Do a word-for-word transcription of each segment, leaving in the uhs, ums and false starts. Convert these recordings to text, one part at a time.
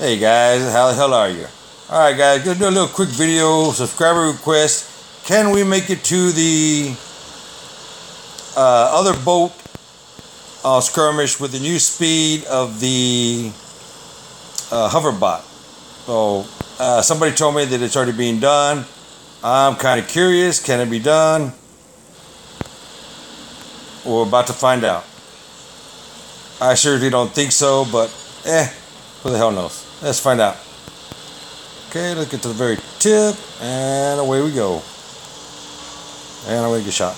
Hey guys, how the hell are you? Alright guys, gonna do a little quick video, subscriber request. Can we make it to the uh, other boat uh, skirmish with the new speed of the uh, hover bot? So, uh, somebody told me that it's already being done. I'm kind of curious, can it be done? We're about to find out. I surely don't think so, but eh, who the hell knows? Let's find out. Okay, let's get to the very tip, and away we go. And I'm gonna get shot.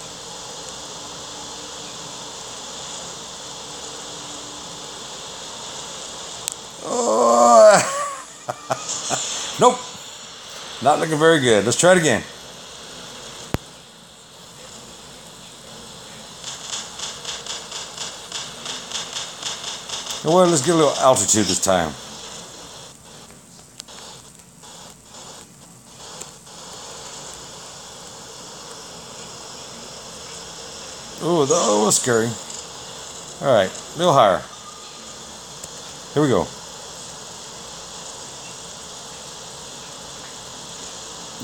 Oh. Nope. Not looking very good. Let's try it again. Well, let's get a little altitude this time. Oh, that was scary. All right, a little higher. Here we go.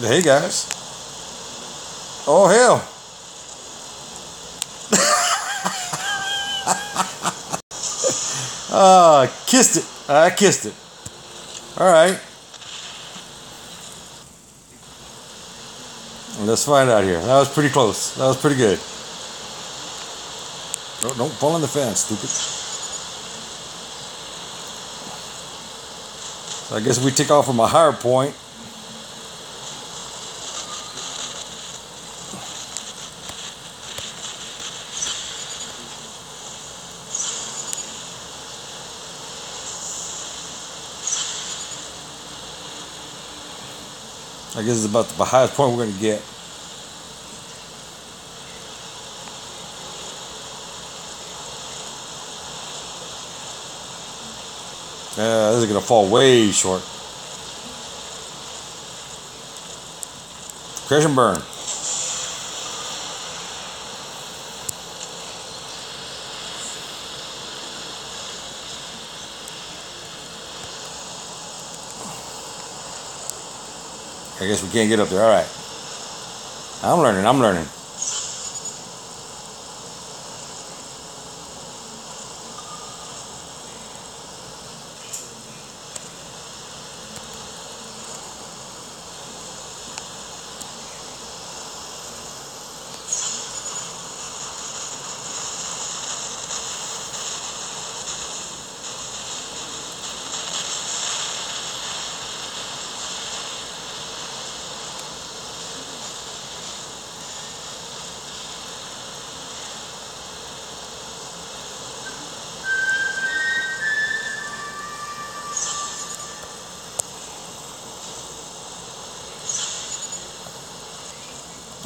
Hey, guys. Oh, hell. Ah, uh, kissed it. I kissed it. All right. Let's find out here. That was pretty close. That was pretty good. Oh, don't fall on the fence, stupid. So I guess we take off from a higher point. I guess it's about the highest point we're going to get. Yeah, this is going to fall way short. Crash and burn. I guess we can't get up there. All right. I'm learning. I'm learning.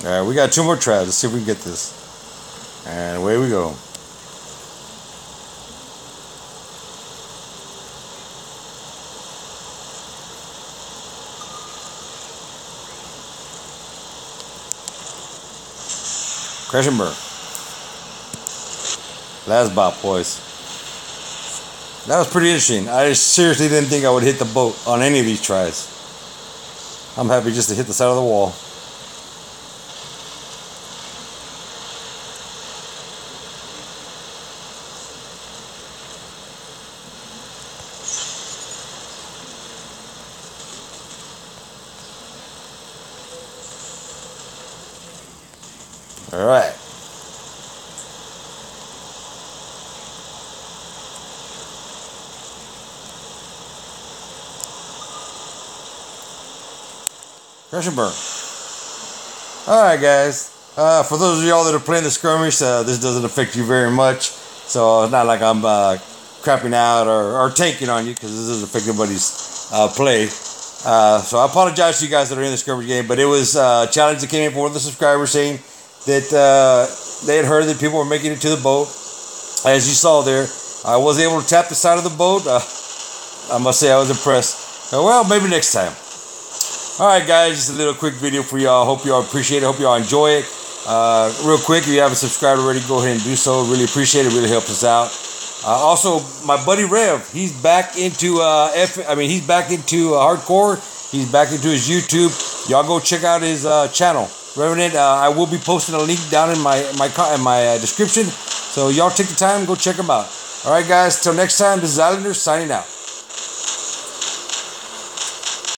All right, we got two more tries. Let's see if we can get this. And away we go. Crash and burn. Last bop, boys. That was pretty interesting. I seriously didn't think I would hit the boat on any of these tries. I'm happy just to hit the side of the wall. All right. Crash and burn. All right, guys. Uh, for those of y'all that are playing the skirmish, uh, this doesn't affect you very much. So it's not like I'm uh, crapping out or, or tanking on you because this doesn't affect anybody's uh, play. Uh, so I apologize to you guys that are in the skirmish game, but it was uh, a challenge that came in for the subscribers saying that uh, they had heard that people were making it to the boat. As you saw there, I was able to tap the side of the boat. Uh, I must say I was impressed. Uh, well, maybe next time. All right, guys, just a little quick video for y'all. Hope y'all appreciate it. Hope y'all enjoy it. Uh, real quick, if you haven't subscribed already, go ahead and do so. Really appreciate it. Really helps us out. Uh, also, my buddy Rev, he's back into uh, F. I mean, he's back into uh, hardcore. He's back into his YouTube. Y'all go check out his uh, channel, Revenant. Uh, I will be posting a link down in my my in my uh, description. So y'all take the time, go check him out. All right, guys. Till next time, this is Islander signing out.